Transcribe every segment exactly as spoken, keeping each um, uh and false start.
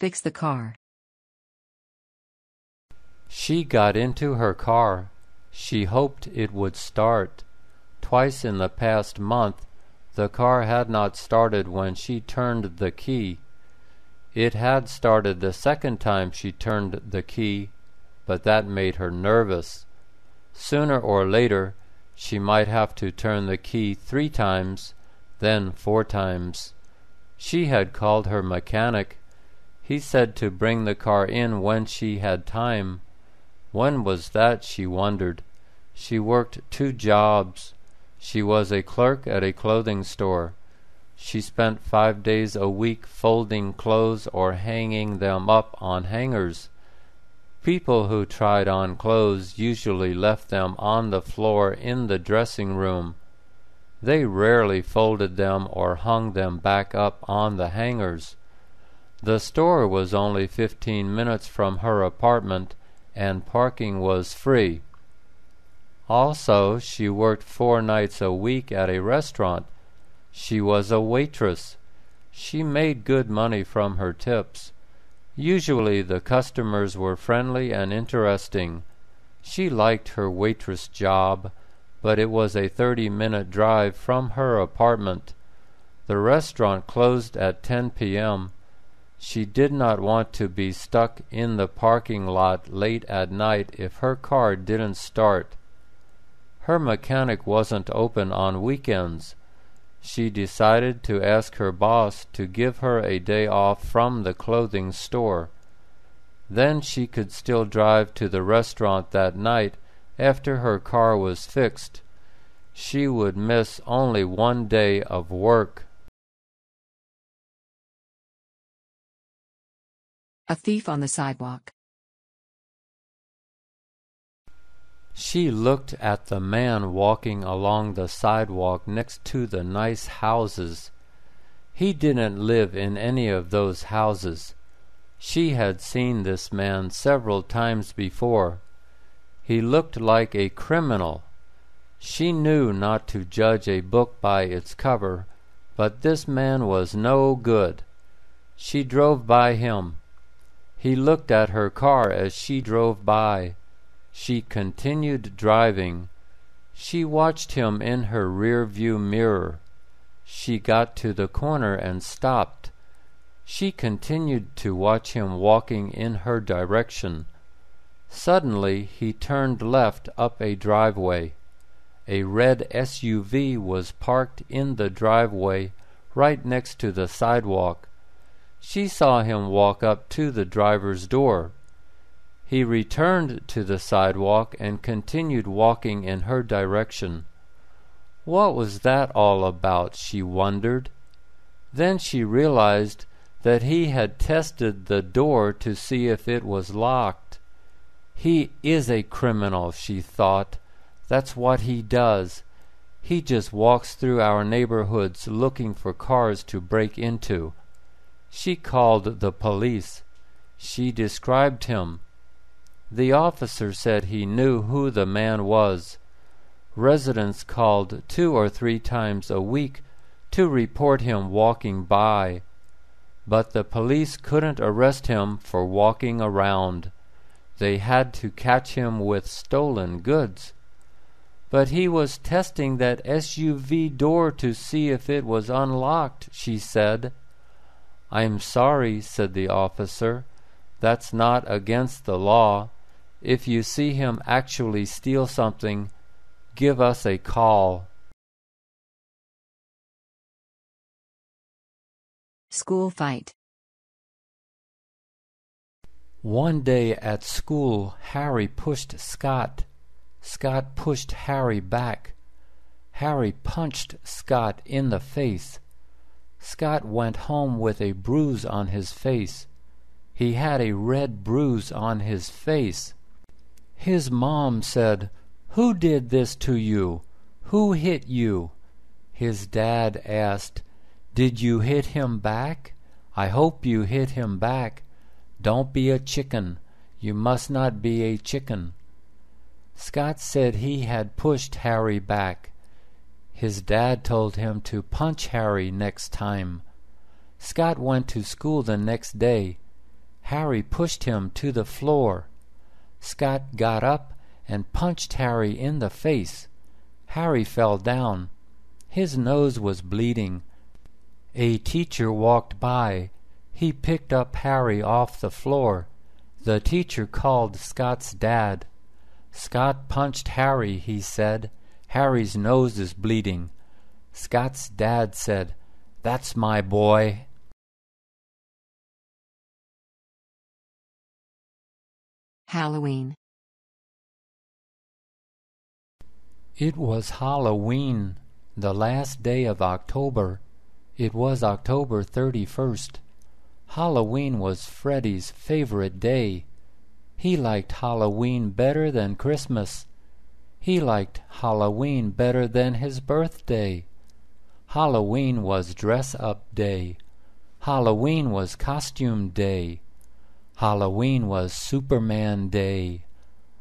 Fix the car. She got into her car. She hoped it would start. Twice in the past month, the car had not started when she turned the key. It had started the second time she turned the key, but that made her nervous. Sooner or later, she might have to turn the key three times, then four times. She had called her mechanic. He said to bring the car in when she had time. When was that, she wondered. She worked two jobs. She was a clerk at a clothing store. She spent five days a week folding clothes or hanging them up on hangers. People who tried on clothes usually left them on the floor in the dressing room. They rarely folded them or hung them back up on the hangers. The store was only fifteen minutes from her apartment, and parking was free. Also, she worked four nights a week at a restaurant. She was a waitress. She made good money from her tips. Usually the customers were friendly and interesting. She liked her waitress job, but it was a thirty-minute drive from her apartment. The restaurant closed at ten p.m. She did not want to be stuck in the parking lot late at night if her car didn't start. Her mechanic wasn't open on weekends. She decided to ask her boss to give her a day off from the clothing store. Then she could still drive to the restaurant that night after her car was fixed. She would miss only one day of work. A thief on the sidewalk. She looked at the man walking along the sidewalk next to the nice houses. He didn't live in any of those houses. She had seen this man several times before. He looked like a criminal. She knew not to judge a book by its cover, but this man was no good. She drove by him. He looked at her car as she drove by. She continued driving. She watched him in her rear-view mirror. She got to the corner and stopped. She continued to watch him walking in her direction. Suddenly he turned left up a driveway. A red S U V was parked in the driveway right next to the sidewalk. She saw him walk up to the driver's door. He returned to the sidewalk and continued walking in her direction. What was that all about, she wondered. Then she realized that he had tested the door to see if it was locked. He is a criminal, she thought. That's what he does. He just walks through our neighborhoods looking for cars to break into. She called the police. She described him. The officer said he knew who the man was. Residents called two or three times a week to report him walking by. But the police couldn't arrest him for walking around. They had to catch him with stolen goods. But he was testing that S U V door to see if it was unlocked, she said. "I'm sorry," said the officer. "That's not against the law. If you see him actually steal something, give us a call." School fight. One day at school, Harry pushed Scott. Scott pushed Harry back. Harry punched Scott in the face. Scott went home with a bruise on his face. He had a red bruise on his face. His mom said, "Who did this to you? Who hit you?" His dad asked, "Did you hit him back? I hope you hit him back. Don't be a chicken. You must not be a chicken." Scott said he had pushed Harry back. His dad told him to punch Harry next time. Scott went to school the next day. Harry pushed him to the floor. Scott got up and punched Harry in the face. Harry fell down. His nose was bleeding. A teacher walked by. He picked up Harry off the floor. The teacher called Scott's dad. "Scott punched Harry," he said. "Harry's nose is bleeding." Scott's dad said, "That's my boy." Halloween. It was Halloween, the last day of October. It was October thirty-first. Halloween was Freddy's favorite day. He liked Halloween better than Christmas. He liked Halloween better than his birthday. Halloween was dress-up day. Halloween was costume day. Halloween was Superman day.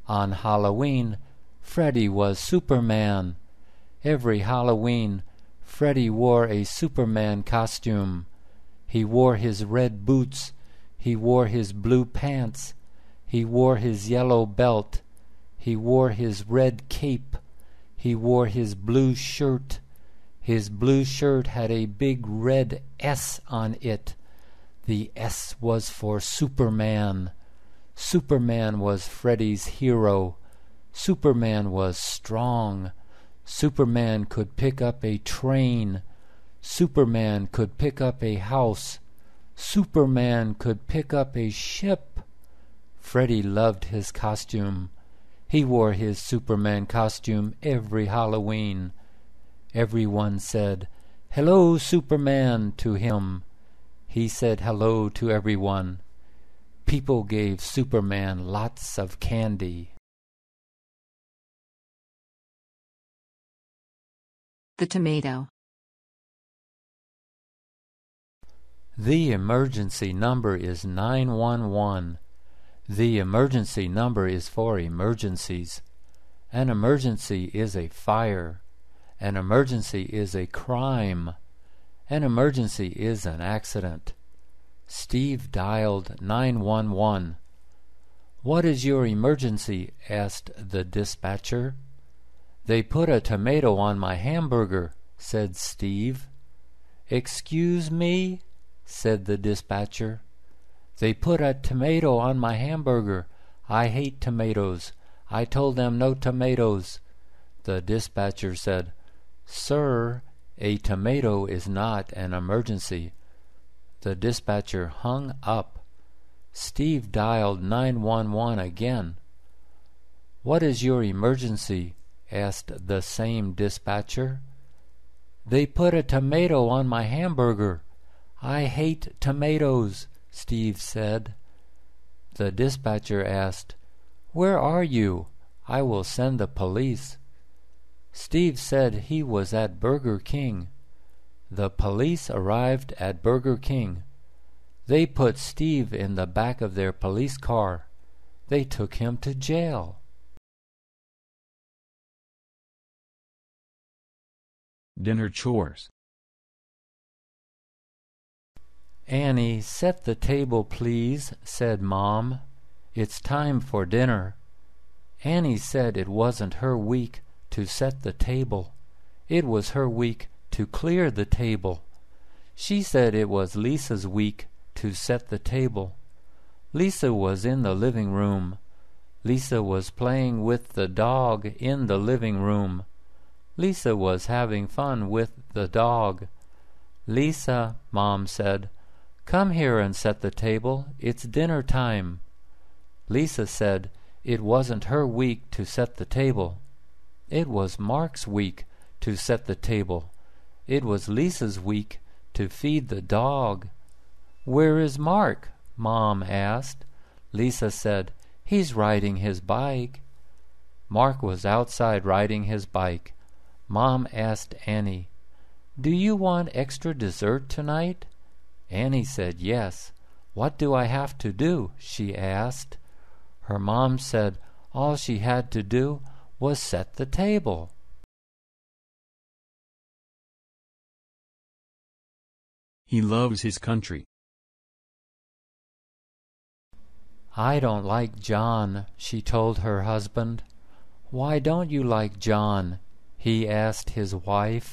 On Halloween, Freddy was Superman. Every Halloween, Freddy wore a Superman costume. He wore his red boots. He wore his blue pants. He wore his yellow belt. He wore his red cape. He wore his blue shirt. His blue shirt had a big red S on it. The S was for Superman. Superman was Freddy's hero. Superman was strong. Superman could pick up a train. Superman could pick up a house. Superman could pick up a ship. Freddy loved his costume. He wore his Superman costume every Halloween. Everyone said, "Hello, Superman," to him. He said hello to everyone. People gave Superman lots of candy. The tomato. The emergency number is nine one one. The emergency number is for emergencies. An emergency is a fire. An emergency is a crime. An emergency is an accident. Steve dialed nine one one. "What is your emergency?" asked the dispatcher. "They put a tomato on my hamburger," said Steve. "Excuse me?" said the dispatcher. "They put a tomato on my hamburger. I hate tomatoes. I told them no tomatoes." The dispatcher said, "Sir, a tomato is not an emergency." The dispatcher hung up. Steve dialed nine one one again. "What is your emergency?" asked the same dispatcher. "They put a tomato on my hamburger. I hate tomatoes," Steve said. The dispatcher asked, "Where are you? I will send the police." Steve said he was at Burger King. The police arrived at Burger King. They put Steve in the back of their police car. They took him to jail. Dinner chores. "Annie, set the table, please," said Mom. "It's time for dinner." Annie said it wasn't her week to set the table. It was her week to clear the table. She said it was Lisa's week to set the table. Lisa was in the living room. Lisa was playing with the dog in the living room. Lisa was having fun with the dog. "Lisa," Mom said, "come here and set the table. It's dinner time." Lisa said it wasn't her week to set the table. It was Mark's week to set the table. It was Lisa's week to feed the dog. "Where is Mark?" Mom asked. Lisa said, "He's riding his bike." Mark was outside riding his bike. Mom asked Annie, "Do you want extra dessert tonight?" Annie said yes. "What do I have to do?" she asked. Her mom said all she had to do was set the table. He loves his country. "I don't like John," she told her husband. "Why don't you like John?" he asked his wife.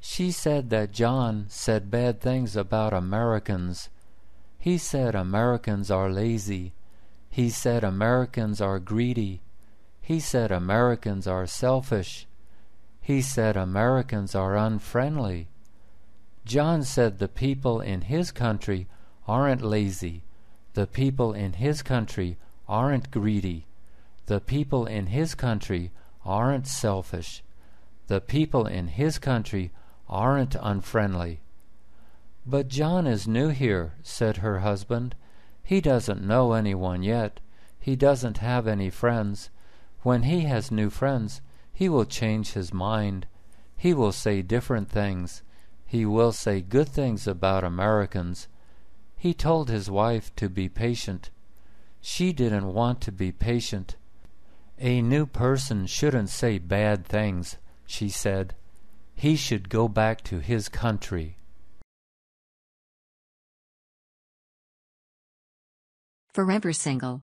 She said that John said bad things about Americans. He said Americans are lazy. He said Americans are greedy. He said Americans are selfish. He said Americans are unfriendly. John said the people in his country aren't lazy. The people in his country aren't greedy. The people in his country aren't selfish. The people in his country aren't unfriendly. "But John is new here," said her husband. "He doesn't know anyone yet. He doesn't have any friends. When he has new friends, he will change his mind. He will say different things. He will say good things about Americans." He told his wife to be patient. She didn't want to be patient. "A new person shouldn't say bad things," she said. "He should go back to his country." Forever single.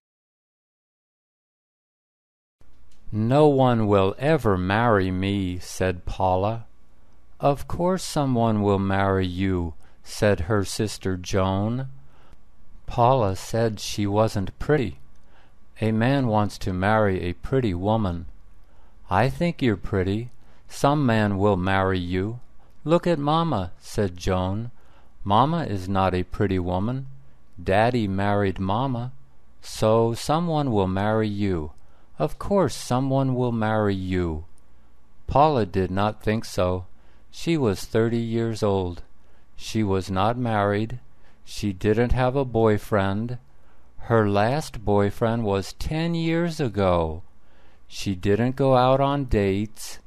"No one will ever marry me," said Paula. "Of course someone will marry you," said her sister Joan. Paula said she wasn't pretty. "A man wants to marry a pretty woman. I think you're pretty. Some man will marry you. Look at Mama," said Joan. "Mama is not a pretty woman. Daddy married Mama. So someone will marry you. Of course someone will marry you." Paula did not think so. She was thirty years old. She was not married. She didn't have a boyfriend. Her last boyfriend was ten years ago. She didn't go out on dates.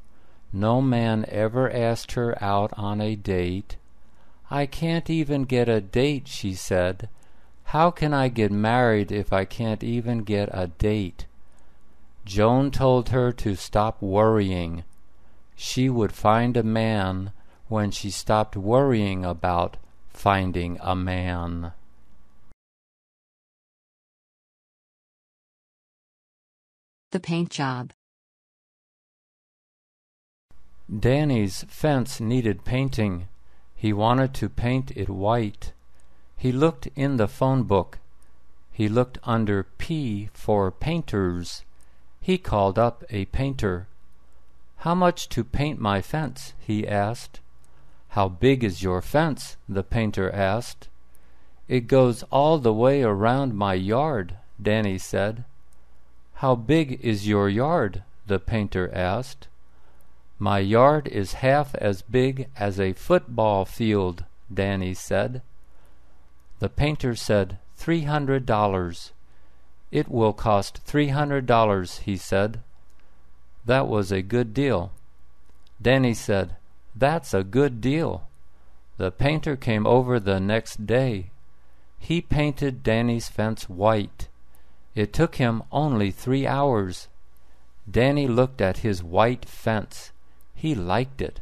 No man ever asked her out on a date. "I can't even get a date," she said. "How can I get married if I can't even get a date?" Joan told her to stop worrying. She would find a man when she stopped worrying about finding a man. The paint job. Danny's fence needed painting. He wanted to paint it white. He looked in the phone book. He looked under P for painters. He called up a painter. "How much to paint my fence?" he asked. "How big is your fence?" the painter asked. "It goes all the way around my yard," Danny said. "How big is your yard?" the painter asked. "My yard is half as big as a football field," Danny said. The painter said, three hundred dollars. "It will cost three hundred dollars," he said. That was a good deal. Danny said, "That's a good deal." The painter came over the next day. He painted Danny's fence white. It took him only three hours. Danny looked at his white fence. He liked it.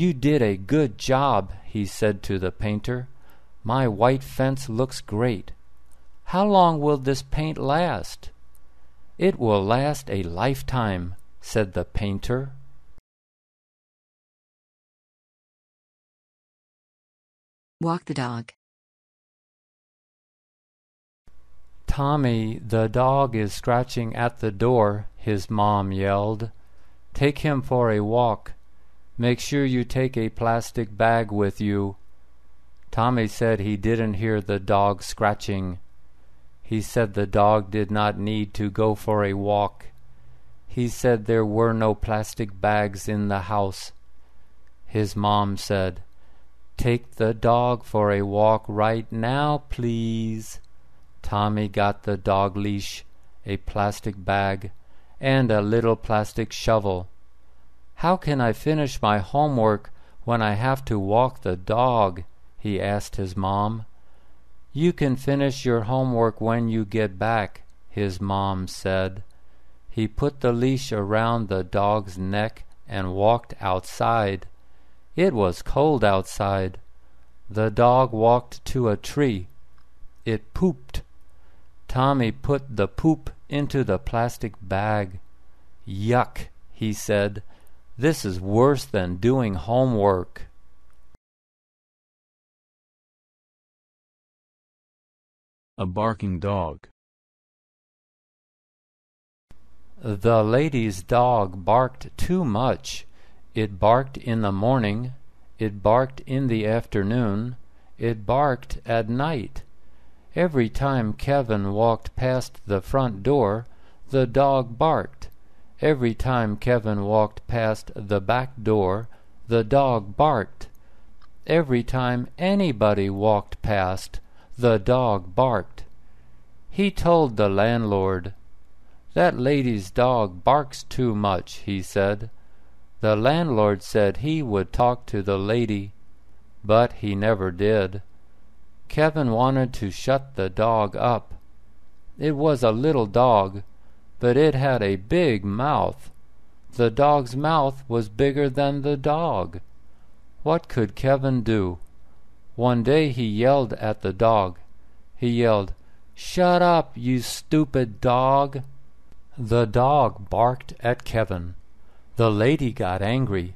"You did a good job," he said to the painter. "My white fence looks great. How long will this paint last?" "It will last a lifetime," said the painter. Walk the dog. "Tommy, the dog is scratching at the door," his mom yelled. "Take him for a walk. Make sure you take a plastic bag with you." Tommy said he didn't hear the dog scratching. He said the dog did not need to go for a walk. He said there were no plastic bags in the house. His mom said, "Take the dog for a walk right now, please." Tommy got the dog leash, a plastic bag, and a little plastic shovel. "How can I finish my homework when I have to walk the dog?" he asked his mom. "You can finish your homework when you get back," his mom said. He put the leash around the dog's neck and walked outside. It was cold outside. The dog walked to a tree. It pooped. Tommy put the poop into the plastic bag. "Yuck," he said. "This is worse than doing homework." A barking dog. The lady's dog barked too much. It barked in the morning. It barked in the afternoon. It barked at night. Every time Kevin walked past the front door, the dog barked. Every time Kevin walked past the back door, the dog barked. Every time anybody walked past, the dog barked. He told the landlord, "That lady's dog barks too much," he said. The landlord said he would talk to the lady, but he never did. Kevin wanted to shut the dog up. It was a little dog, but it had a big mouth. The dog's mouth was bigger than the dog. What could Kevin do? One day he yelled at the dog. He yelled, "Shut up, you stupid dog!" The dog barked at Kevin. The lady got angry.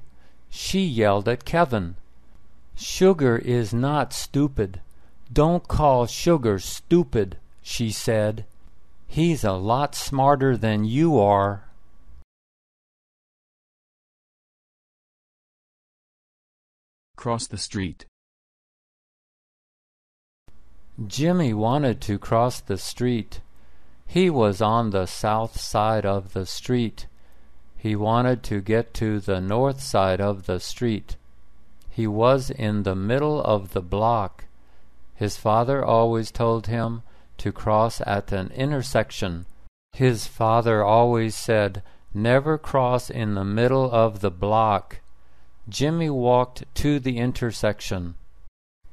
She yelled at Kevin, "Sugar is not stupid. Don't call Sugar stupid," she said. "He's a lot smarter than you are." Cross the street. Jimmy wanted to cross the street. He was on the south side of the street. He wanted to get to the north side of the street. He was in the middle of the block. His father always told him to cross at an intersection. His father always said, "Never cross in the middle of the block." Jimmy walked to the intersection.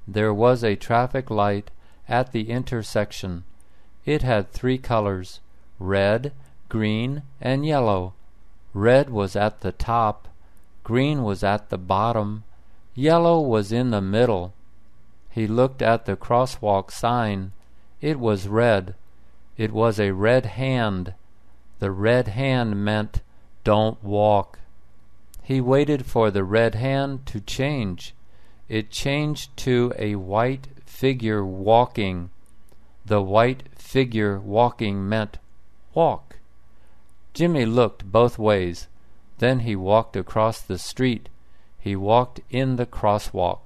There was a traffic light at the intersection. It had three colors, red, green, and yellow. Red was at the top, green was at the bottom, yellow was in the middle. He looked at the crosswalk sign. It was red. It was a red hand. The red hand meant, "Don't walk." He waited for the red hand to change. It changed to a white figure walking. The white figure walking meant, "Walk." Jimmy looked both ways. Then he walked across the street. He walked in the crosswalk.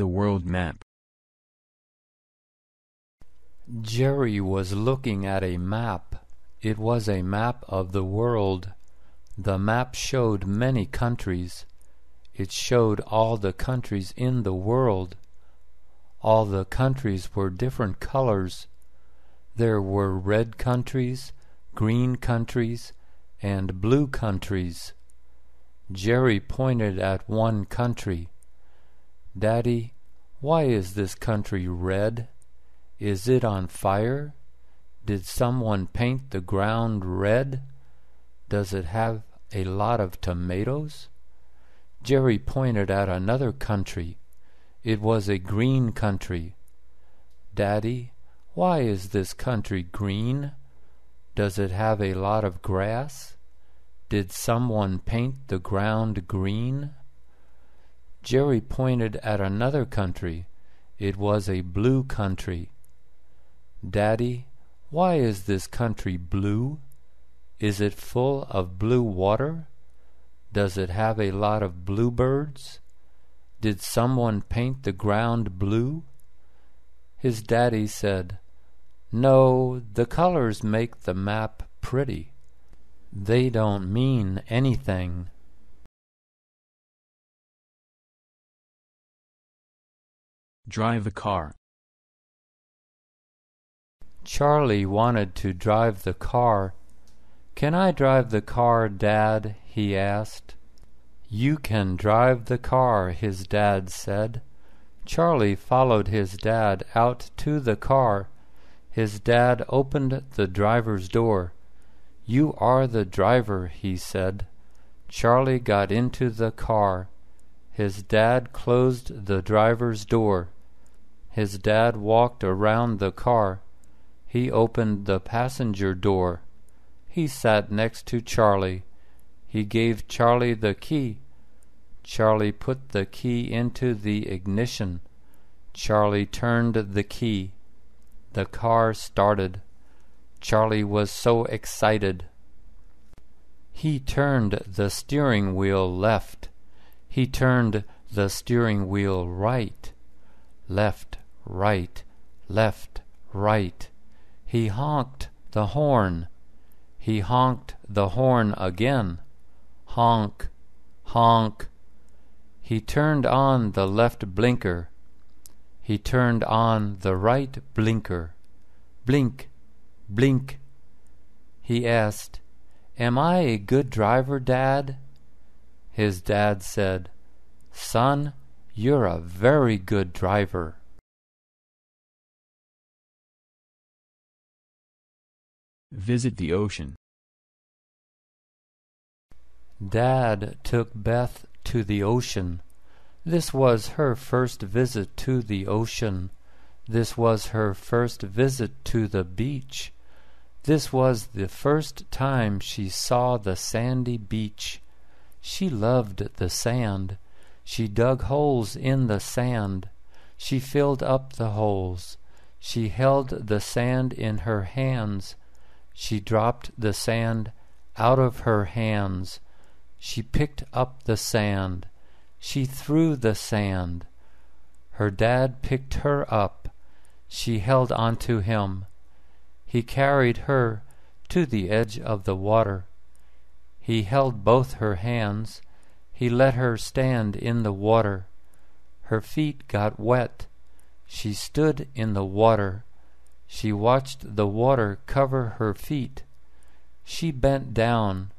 The world map. Jerry was looking at a map. It was a map of the world. The map showed many countries. It showed all the countries in the world. All the countries were different colors. There were red countries, green countries, and blue countries. Jerry pointed at one country. "Daddy, why is this country red? Is it on fire? Did someone paint the ground red? Does it have a lot of tomatoes?" Jerry pointed at another country. It was a green country. "Daddy, why is this country green? Does it have a lot of grass? Did someone paint the ground green?" Jerry pointed at another country. It was a blue country. "Daddy, why is this country blue? Is it full of blue water? Does it have a lot of bluebirds? Did someone paint the ground blue?" His daddy said, "No, the colors make the map pretty. They don't mean anything." Drive the car. Charlie wanted to drive the car. "Can I drive the car, Dad?" he asked. "You can drive the car," his dad said. Charlie followed his dad out to the car. His dad opened the driver's door. "You are the driver," he said. Charlie got into the car. His dad closed the driver's door. His dad walked around the car. He opened the passenger door. He sat next to Charlie. He gave Charlie the key. Charlie put the key into the ignition. Charlie turned the key. The car started. Charlie was so excited. He turned the steering wheel left. He turned the steering wheel right. Left, right, left, right. He honked the horn. He honked the horn again. Honk, honk. He turned on the left blinker. He turned on the right blinker. Blink, blink. He asked, "Am I a good driver, Dad?" His dad said, "Son, you're a very good driver." Visit the ocean. Dad took Beth to the ocean. This was her first visit to the ocean. This was her first visit to the beach. This was the first time she saw the sandy beach. She loved the sand. She dug holes in the sand. She filled up the holes. She held the sand in her hands. She dropped the sand out of her hands. She picked up the sand. She threw the sand. Her dad picked her up. She held onto him. He carried her to the edge of the water. He held both her hands. He let her stand in the water. Her feet got wet. She stood in the water. She watched the water cover her feet. She bent down.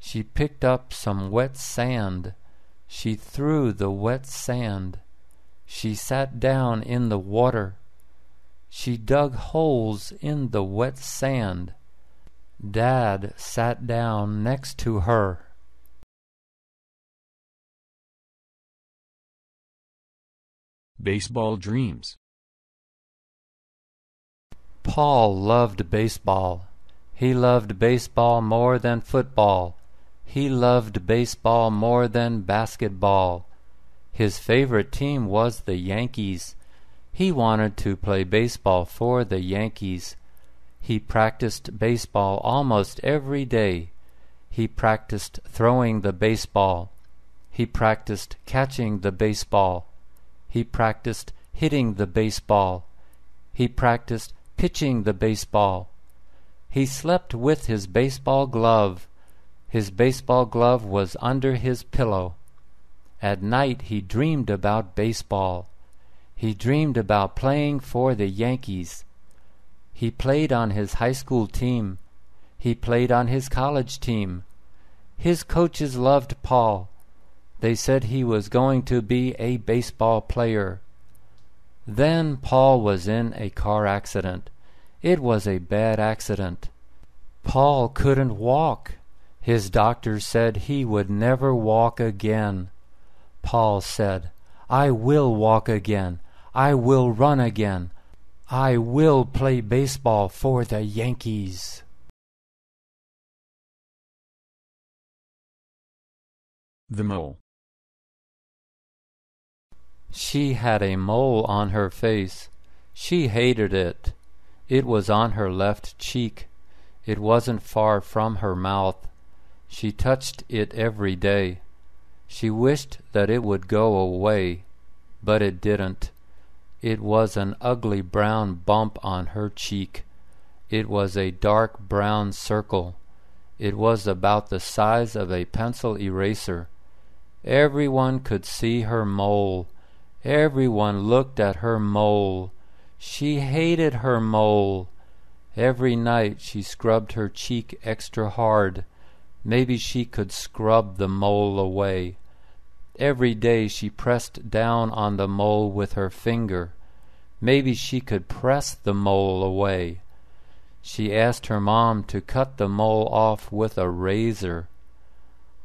She picked up some wet sand. She threw the wet sand. She sat down in the water. She dug holes in the wet sand. Dad sat down next to her. Baseball dreams. Paul loved baseball. He loved baseball more than football. He loved baseball more than basketball. His favorite team was the Yankees. He wanted to play baseball for the Yankees. He practiced baseball almost every day. He practiced throwing the baseball. He practiced catching the baseball. He practiced hitting the baseball. He practiced pitching the baseball. He slept with his baseball glove. His baseball glove was under his pillow. At night he dreamed about baseball. He dreamed about playing for the Yankees. He played on his high school team. He played on his college team. His coaches loved Paul. They said he was going to be a baseball player. Then Paul was in a car accident. It was a bad accident. Paul couldn't walk. His doctor said he would never walk again. Paul said, "I will walk again. I will run again. I will play baseball for the Yankees." The mole. She had a mole on her face. She hated it. It was on her left cheek. It wasn't far from her mouth. She touched it every day. She wished that it would go away, but it didn't. It was an ugly brown bump on her cheek. It was a dark brown circle. It was about the size of a pencil eraser. Everyone could see her mole. Everyone looked at her mole. She hated her mole. Every night she scrubbed her cheek extra hard. Maybe she could scrub the mole away. Every day she pressed down on the mole with her finger. Maybe she could press the mole away. She asked her mom to cut the mole off with a razor.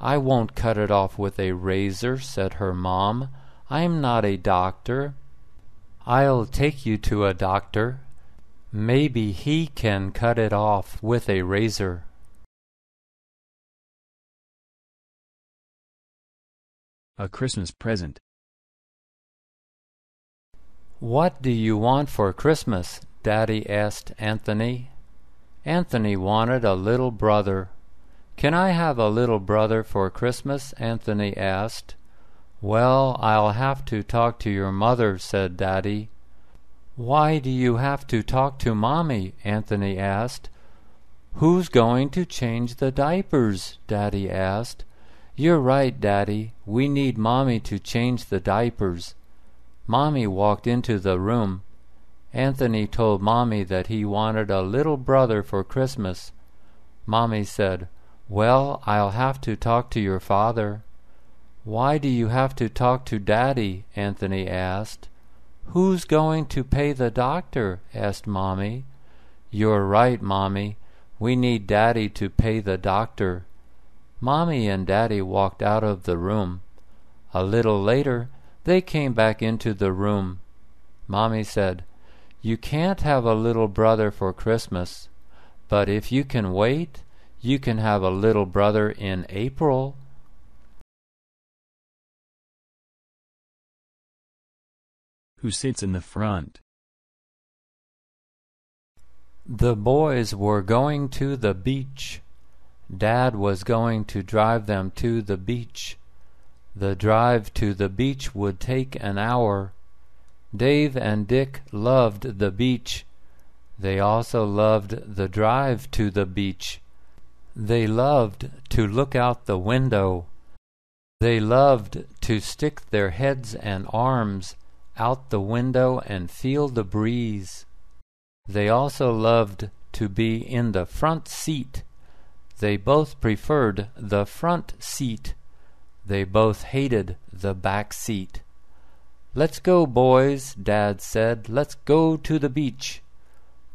"I won't cut it off with a razor," said her mom. "I'm not a doctor." "I'll take you to a doctor. Maybe he can cut it off with a razor." A Christmas present. "What do you want for Christmas?" Daddy asked Anthony. Anthony wanted a little brother. "Can I have a little brother for Christmas?" Anthony asked. "Well, I'll have to talk to your mother," said Daddy. "Why do you have to talk to Mommy?" Anthony asked. "Who's going to change the diapers?" Daddy asked. "You're right, Daddy. We need Mommy to change the diapers." Mommy walked into the room. Anthony told Mommy that he wanted a little brother for Christmas. Mommy said, "Well, I'll have to talk to your father." "Why do you have to talk to Daddy?" Anthony asked. "Who's going to pay the doctor?" asked Mommy. "You're right, Mommy. We need Daddy to pay the doctor." Mommy and Daddy walked out of the room. A little later, they came back into the room. Mommy said, "You can't have a little brother for Christmas, but if you can wait, you can have a little brother in April." Who sits in the front? The boys were going to the beach. Dad was going to drive them to the beach. The drive to the beach would take an hour. Dave and Dick loved the beach. They also loved the drive to the beach. They loved to look out the window. They loved to stick their heads and arms out the window and feel the breeze. They also loved to be in the front seat. They both preferred the front seat. They both hated the back seat. "Let's go, boys," Dad said. "Let's go to the beach."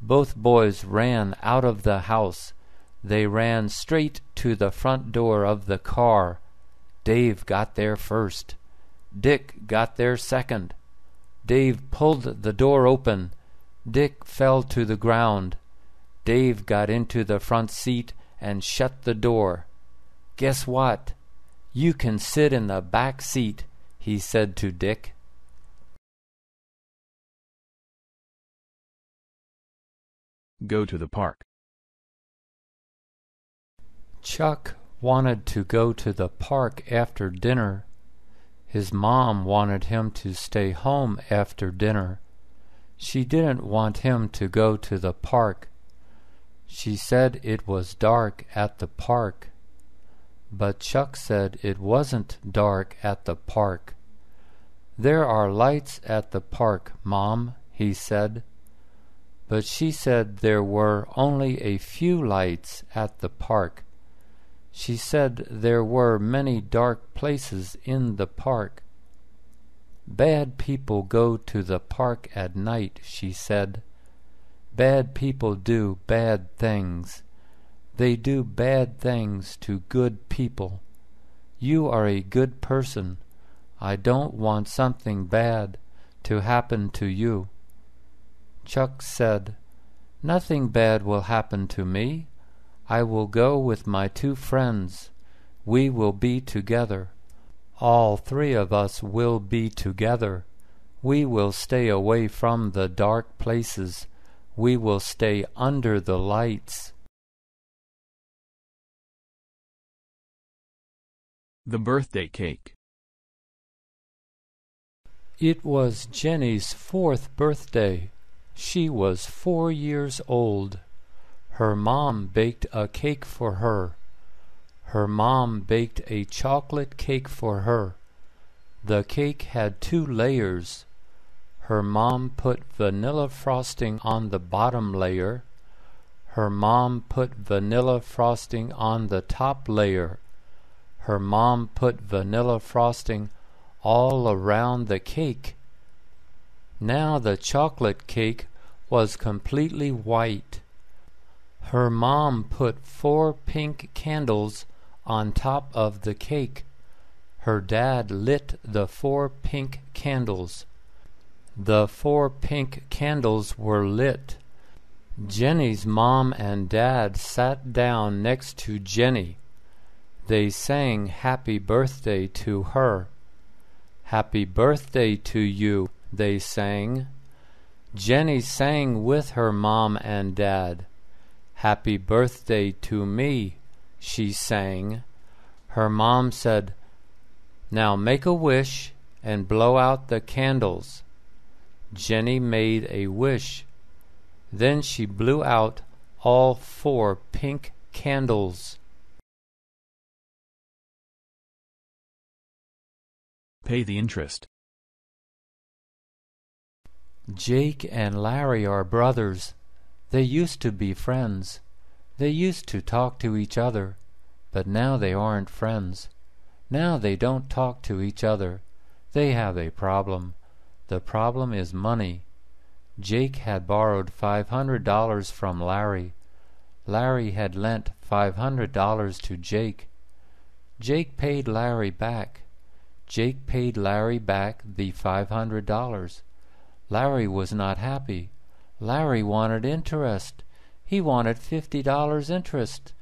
Both boys ran out of the house. They ran straight to the front door of the car. Dave got there first. Dick got there second. Dave pulled the door open. Dick fell to the ground. Dave got into the front seat and shut the door. "Guess what? You can sit in the back seat," he said to Dick. Go to the park. Chuck wanted to go to the park after dinner. His mom wanted him to stay home after dinner. She didn't want him to go to the park. She said it was dark at the park. But Chuck said it wasn't dark at the park. "There are lights at the park, Mom," he said. But she said there were only a few lights at the park. She said there were many dark places in the park. "Bad people go to the park at night," she said. "Bad people do bad things. They do bad things to good people. You are a good person. I don't want something bad to happen to you." Chuck said, "Nothing bad will happen to me. I will go with my two friends. We will be together. All three of us will be together. We will stay away from the dark places. We will stay under the lights." The birthday cake. It was Jenny's fourth birthday. She was four years old. Her mom baked a cake for her. Her mom baked a chocolate cake for her. The cake had two layers. Her mom put vanilla frosting on the bottom layer. Her mom put vanilla frosting on the top layer. Her mom put vanilla frosting all around the cake. Now the chocolate cake was completely white. Her mom put four pink candles on top of the cake. Her dad lit the four pink candles. The four pink candles were lit. Jenny's mom and dad sat down next to Jenny. They sang happy birthday to her. Happy birthday to you, they sang. Jenny sang with her mom and dad. Happy birthday to me, she sang. Her mom said, "Now make a wish and blow out the candles." Jenny made a wish. Then she blew out all four pink candles. Pay the interest. Jake and Larry are brothers. They used to be friends. They used to talk to each other, but now they aren't friends. Now they don't talk to each other. They have a problem. The problem is money. Jake had borrowed five hundred dollars from Larry. Larry had lent five hundred dollars to Jake. Jake paid Larry back. Jake paid Larry back the five hundred dollars. Larry was not happy. Larry wanted interest. He wanted fifty dollars interest.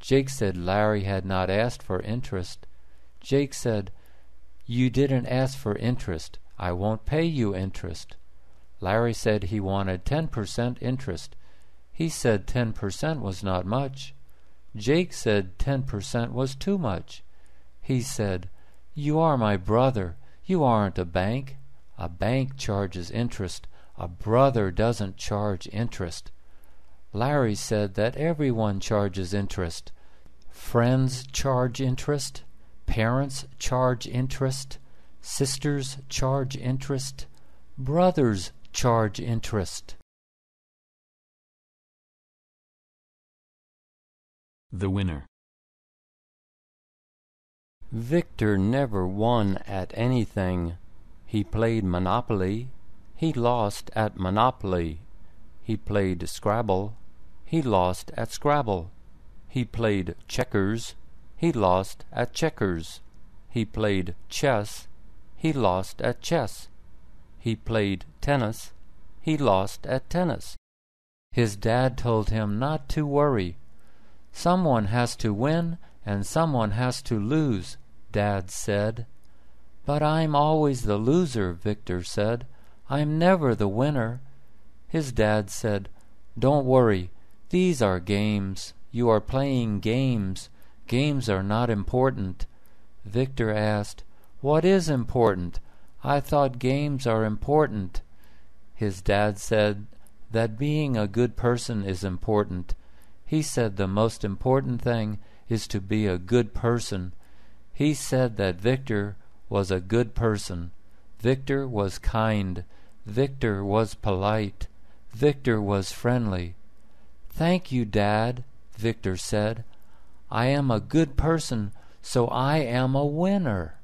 Jake said Larry had not asked for interest. Jake said, "You didn't ask for interest. I won't pay you interest." Larry said he wanted ten percent interest. He said ten percent was not much. Jake said ten percent was too much. He said, "You are my brother. You aren't a bank. A bank charges interest. A brother doesn't charge interest." Larry said that everyone charges interest. Friends charge interest. Parents charge interest. Sisters charge interest. Brothers charge interest. The winner. Victor never won at anything. He played Monopoly. He lost at Monopoly. He played Scrabble. He lost at Scrabble. He played checkers. He lost at checkers. He played chess. He lost at chess. He played tennis. He lost at tennis. His dad told him not to worry. "Someone has to win and someone has to lose," Dad said. "But I'm always the loser," Victor said. "I'm never the winner." His dad said, "Don't worry. These are games. You are playing games. Games are not important." Victor asked, "What is important? I thought games are important." His dad said that being a good person is important. He said the most important thing is to be a good person. He said that Victor was a good person. Victor was kind. Victor was polite. Victor was friendly. "Thank you, Dad," Victor said. "I am a good person, so I am a winner."